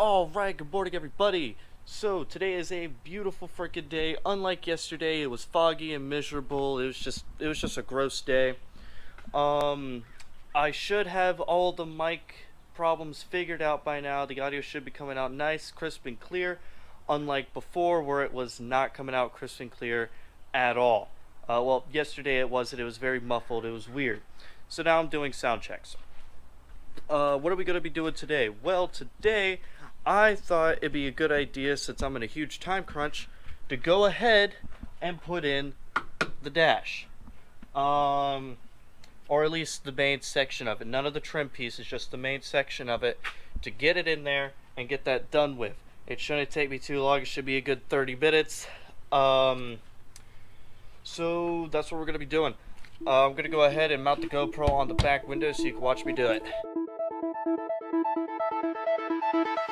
Alright, good morning everybody. So today is a beautiful freaking day. Unlike yesterday, it was foggy and miserable. It was just a gross day. I should have all the mic problems figured out by now. The audio should be coming out nice, crisp and clear, unlike before where it was not coming out crisp and clear at all. Well, yesterday it wasn't. It was very muffled. It was weird. So now I'm doing sound checks. What are we going to be doing today? Well, today I thought it'd be a good idea, since I'm in a huge time crunch, to go ahead and put in the dash, or at least the main section of it. None of the trim pieces, just the main section of it, to get it in there and get that done with. It shouldn't take me too long. It should be a good 30 minutes. So that's what we're going to be doing. I'm going to go ahead and mount the GoPro on the back window so you can watch me do it.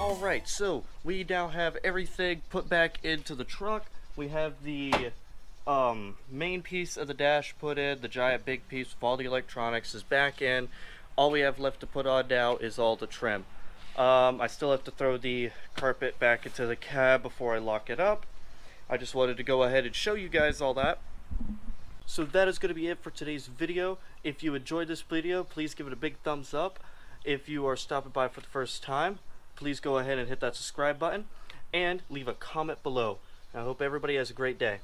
Alright, so we now have everything put back into the truck. We have the main piece of the dash put in. The giant big piece with all the electronics is back in. All we have left to put on now is all the trim. I still have to throw the carpet back into the cab before I lock it up. I just wanted to go ahead and show you guys all that. So that is going to be it for today's video. If you enjoyed this video, please give it a big thumbs up. If you are stopping by for the first time, please go ahead and hit that subscribe button and leave a comment below. I hope everybody has a great day.